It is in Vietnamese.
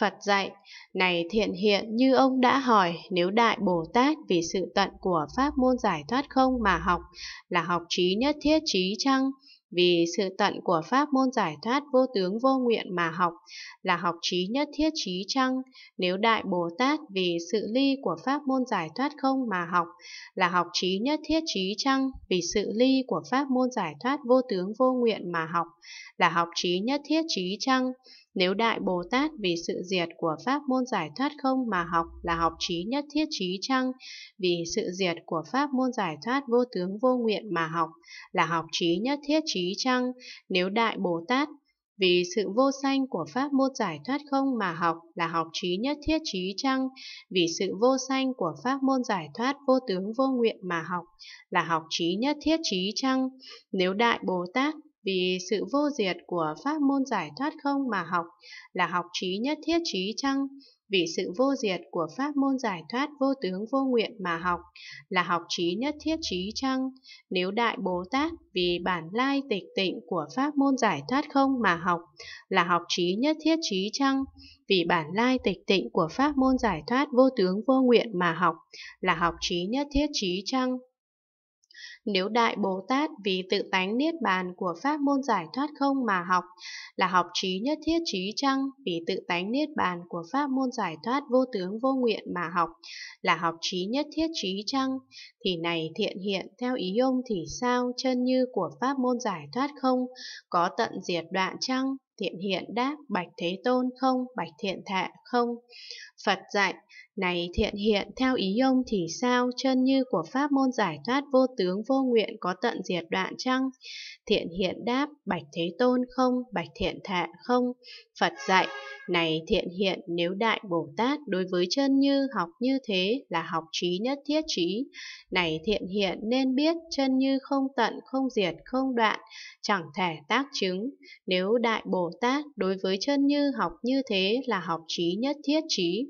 Phật dạy, này thiện hiện, như ông đã hỏi, nếu Đại Bồ Tát vì sự tận của pháp môn giải thoát không mà học, là học trí nhất thiết trí chăng? Vì sự tận của pháp môn giải thoát vô tướng vô nguyện mà học, là học trí nhất thiết trí chăng? Nếu Đại Bồ Tát vì sự ly của pháp môn giải thoát không mà học, là học trí nhất thiết trí chăng? Vì sự ly của pháp môn giải thoát vô tướng vô nguyện mà học, là học trí nhất thiết trí chăng? Nếu Đại Bồ Tát vì sự diệt của pháp môn giải thoát không mà học, là học trí nhất thiết trí chăng? Vì sự diệt của pháp môn giải thoát vô tướng vô nguyện mà học, là học trí nhất thiết trí chăng? Nếu Đại Bồ Tát vì sự vô sanh của pháp môn giải thoát không mà học, là học trí nhất thiết trí chăng? Vì sự vô sanh của pháp môn giải thoát vô tướng vô nguyện mà học, là học trí nhất thiết trí chăng? Nếu Đại Bồ Tát vì sự vô diệt của pháp môn giải thoát không mà học, là học trí nhất thiết trí chăng? Vì sự vô diệt của pháp môn giải thoát vô tướng vô nguyện mà học, là học trí nhất thiết trí chăng? Nếu Đại Bồ Tát vì bản lai tịch tịnh của pháp môn giải thoát không mà học, là học trí nhất thiết trí chăng? Vì bản lai tịch tịnh của pháp môn giải thoát vô tướng vô nguyện mà học, là học trí nhất thiết trí chăng? Nếu Đại Bồ Tát vì tự tánh niết bàn của pháp môn giải thoát không mà học, là học trí nhất thiết trí chăng? Vì tự tánh niết bàn của pháp môn giải thoát vô tướng vô nguyện mà học, là học trí nhất thiết trí chăng? Thì này thiện hiện, theo ý ông thì sao, chân như của pháp môn giải thoát không có tận diệt đoạn chăng? Thiện hiện đáp, bạch Thế Tôn, không. Bạch Thiện Thệ, không. Phật dạy, này thiện hiện, theo ý ông thì sao, chân như của pháp môn giải thoát vô tướng vô nguyện có tận diệt đoạn chăng? Thiện hiện đáp, bạch Thế Tôn, không. Bạch Thiện Thệ, không. Phật dạy, này thiện hiện, nếu Đại Bồ Tát đối với chân như học như thế, là học trí nhất thiết trí. Này thiện hiện, nên biết chân như không tận, không diệt, không đoạn, chẳng thể tác chứng. Nếu Đại Bồ Tát đối với chân như học như thế, là học trí nhất thiết trí.